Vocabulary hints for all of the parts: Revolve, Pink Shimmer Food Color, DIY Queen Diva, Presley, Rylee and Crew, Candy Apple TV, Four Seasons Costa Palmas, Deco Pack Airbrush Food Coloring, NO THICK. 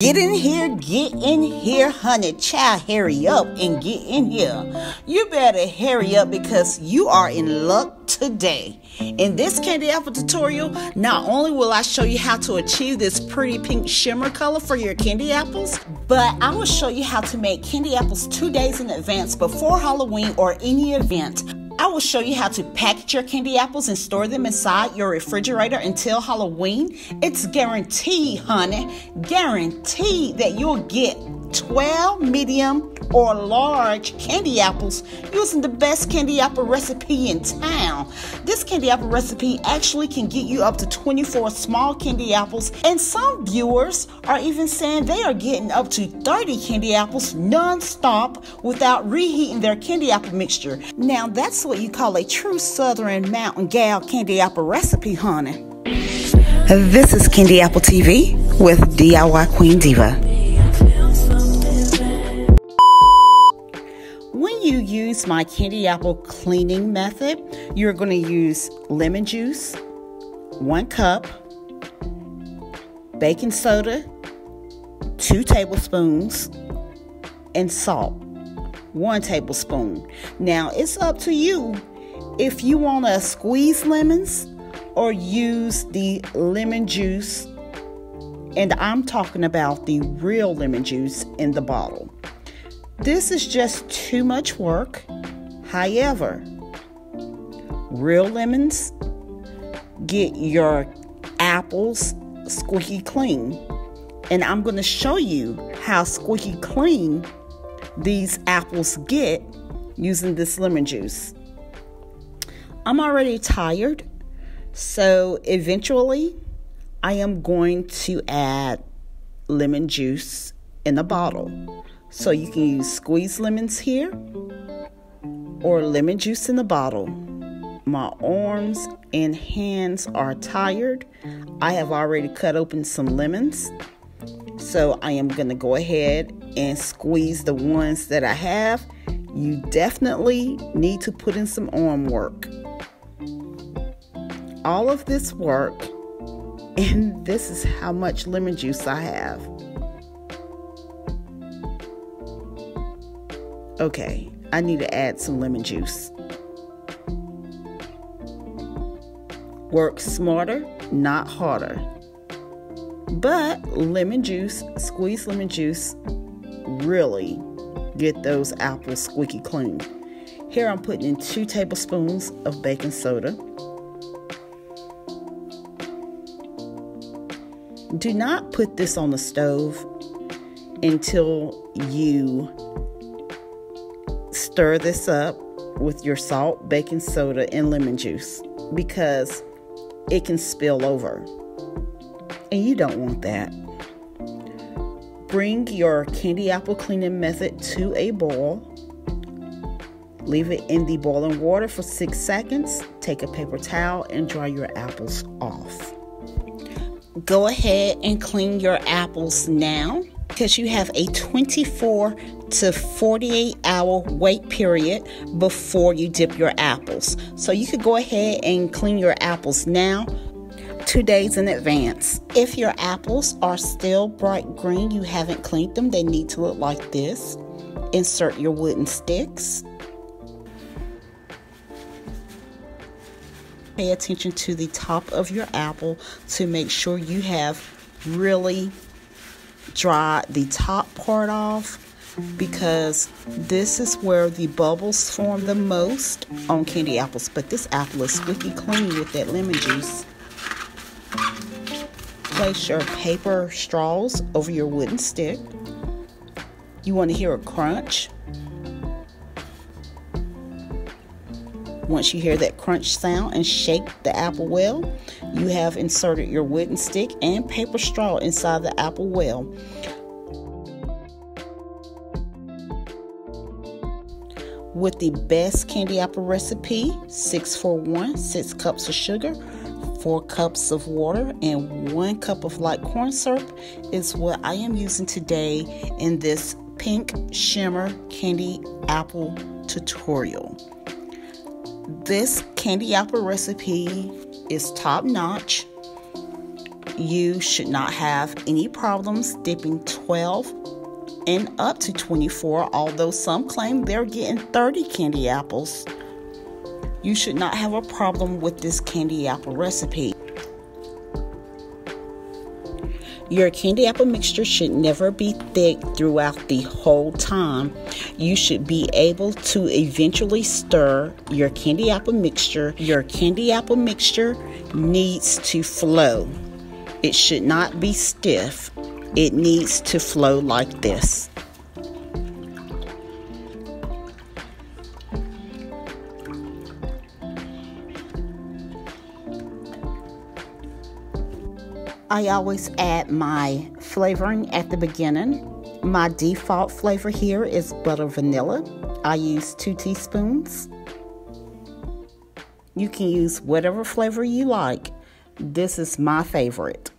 Get in here, honey, child, hurry up and get in here. You better hurry up because you are in luck today. In this Candy Apple tutorial, not only will I show you how to achieve this pretty pink shimmer color for your candy apples, but I will show you how to make candy apples 2 days in advance before Halloween or any event. I will show you how to package your candy apples and store them inside your refrigerator until Halloween. It's guaranteed, honey, guaranteed that you'll get 12 medium or large candy apples using the best candy apple recipe in town. This candy apple recipe actually can get you up to 24 small candy apples, and some viewers are even saying they are getting up to 30 candy apples non-stop without reheating their candy apple mixture. Now that's what you call a true Southern Mountain Gal candy apple recipe, honey. This is Candy Apple TV with DIY Queen Diva. When you use my candy apple cleaning method, you're going to use lemon juice, 1 cup, baking soda, 2 tablespoons, and salt, 1 tablespoon. Now, it's up to you if you want to squeeze lemons or use the lemon juice, and I'm talking about the real lemon juice in the bottle. This is just too much work. However, real lemons get your apples squeaky clean. And I'm going to show you how squeaky clean these apples get using this lemon juice. I'm already tired, so eventually I am going to add lemon juice in the bottle. So you can use squeezed lemons here or lemon juice in the bottle. My arms and hands are tired. I have already cut open some lemons. So I am going to go ahead and squeeze the ones that I have. You definitely need to put in some arm work. All of this work, and this is how much lemon juice I have. Okay, I need to add some lemon juice. Work smarter, not harder. But lemon juice, squeezed lemon juice, really get those apples squeaky clean. Here I'm putting in 2 tablespoons of baking soda. Do not put this on the stove until you stir this up with your salt, baking soda, and lemon juice because it can spill over, and you don't want that. Bring your candy apple cleaning method to a boil. Leave it in the boiling water for 6 seconds. Take a paper towel and dry your apples off. Go ahead and clean your apples now, because you have a 24 to 48 hour wait period before you dip your apples. So you could go ahead and clean your apples now, 2 days in advance. If your apples are still bright green, you haven't cleaned them, they need to look like this. Insert your wooden sticks. Pay attention to the top of your apple to make sure you have really dry the top part off, because this is where the bubbles form the most on candy apples. But this apple is squeaky clean with that lemon juice. Place your paper straws over your wooden stick. You want to hear a crunch. Once you hear that crunch sound and shake the apple well, you have inserted your wooden stick and paper straw inside the apple well. With the best candy apple recipe, 641, 6 cups of sugar, 4 cups of water, and 1 cup of light corn syrup is what I am using today in this pink shimmer candy apple tutorial. This candy apple recipe is top notch. You should not have any problems dipping 12 and up to 24, although some claim they're getting 30 candy apples. You should not have a problem with this candy apple recipe. Your candy apple mixture should never be thick throughout the whole time. You should be able to eventually stir your candy apple mixture. Your candy apple mixture needs to flow. It should not be stiff. It needs to flow like this. I always add my flavoring at the beginning. My default flavor here is butter vanilla. I use 2 teaspoons. You can use whatever flavor you like. This is my favorite.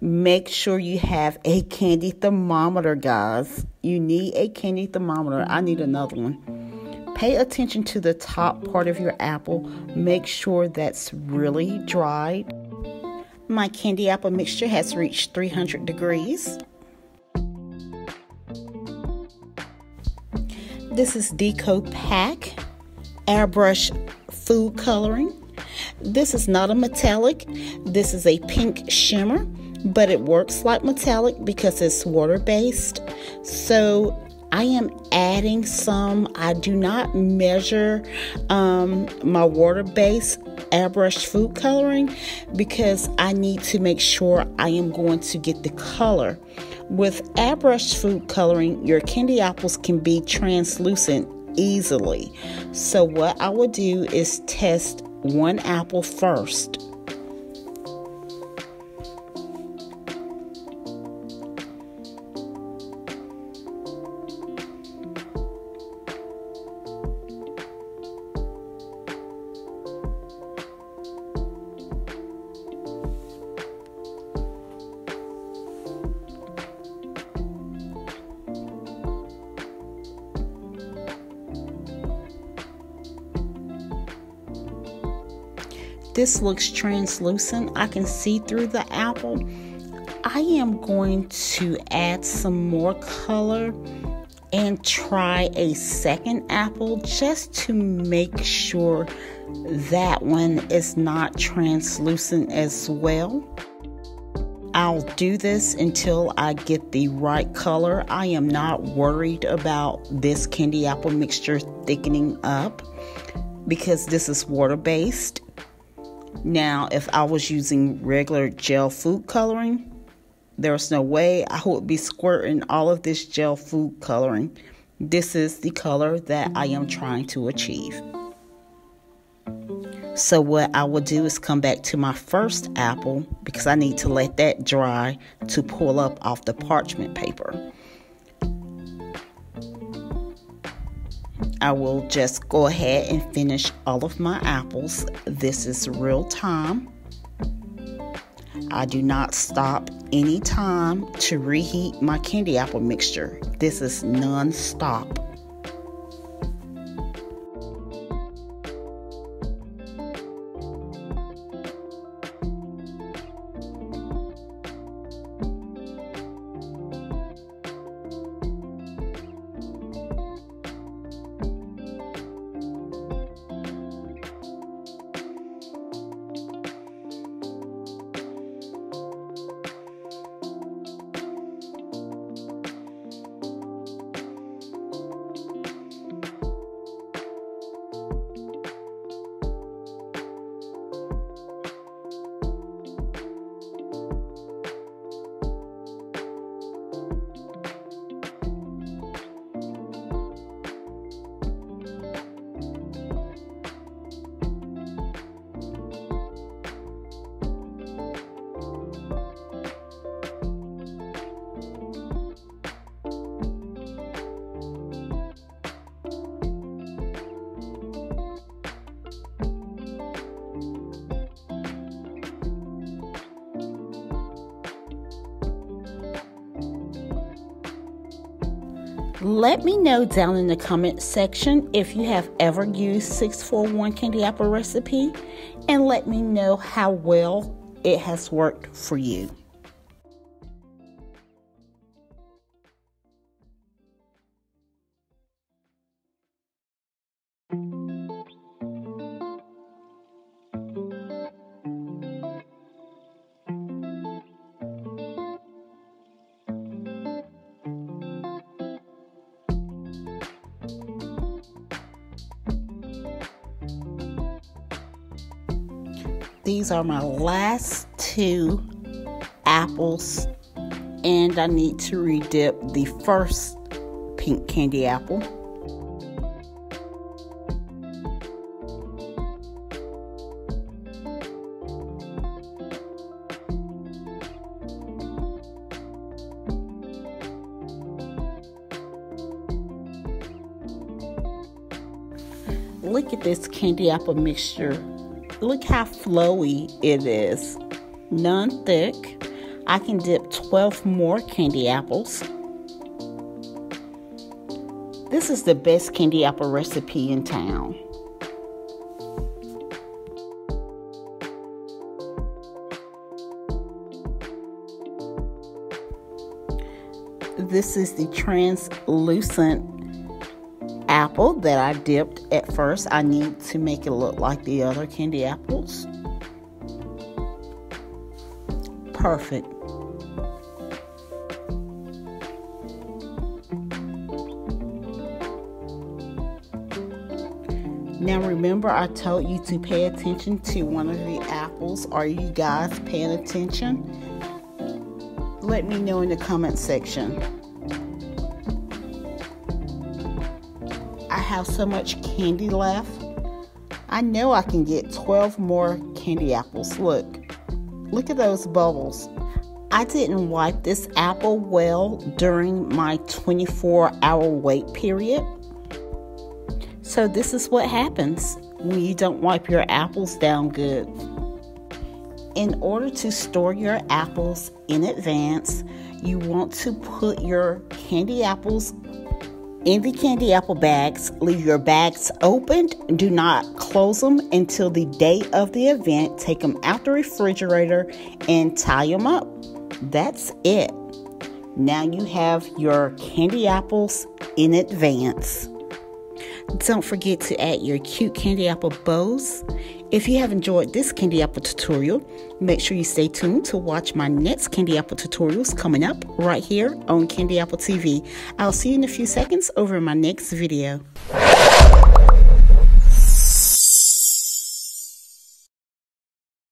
Make sure you have a candy thermometer, guys. You need a candy thermometer. I need another one. Pay attention to the top part of your apple. Make sure that's really dried. My candy apple mixture has reached 300 degrees. This is Deco Pack Airbrush Food Coloring. This is not a metallic. This is a pink shimmer, but it works like metallic because it's water-based. So I am adding some. I do not measure my water-based airbrush food coloring because I need to make sure I am going to get the color. With airbrush food coloring, your candy apples can be translucent easily. So what I will do is test one apple first. This looks translucent. I can see through the apple. I am going to add some more color and try a second apple just to make sure that one is not translucent as well. I'll do this until I get the right color. I am not worried about this candy apple mixture thickening up because this is water-based. Now, if I was using regular gel food coloring, there's no way I would be squirting all of this gel food coloring. This is the color that I am trying to achieve. So what I will do is come back to my first apple because I need to let that dry to pull up off the parchment paper. I will just go ahead and finish all of my apples. This is real time. I do not stop any time to reheat my candy apple mixture. This is non-stop. Let me know down in the comment section if you have ever used 641 candy apple recipe, and let me know how well it has worked for you. These are my last two apples, and I need to redip the first pink candy apple. Look at this candy apple mixture. Look how flowy it is. None thick. I can dip 12 more candy apples. This is the best candy apple recipe in town. This is the translucent apple that I dipped at first. I need to make it look like the other candy apples. Perfect. Now remember, I told you to pay attention to one of the apples. Are you guys paying attention? Let me know in the comment section. I have so much candy left. I know I can get 12 more candy apples. Look at those bubbles. I didn't wipe this apple well during my 24-hour wait period. So this is what happens when you don't wipe your apples down good. In order to store your apples in advance, you want to put your candy apples in the candy apple bags. Leave your bags opened. Do not close them until the day of the event. Take them out the refrigerator and tie them up. That's it. Now you have your candy apples in advance. Don't forget to add your cute candy apple bows. If you have enjoyed this candy apple tutorial, make sure you stay tuned to watch my next candy apple tutorials coming up right here on Candy Apple TV. I'll see you in a few seconds over in my next video.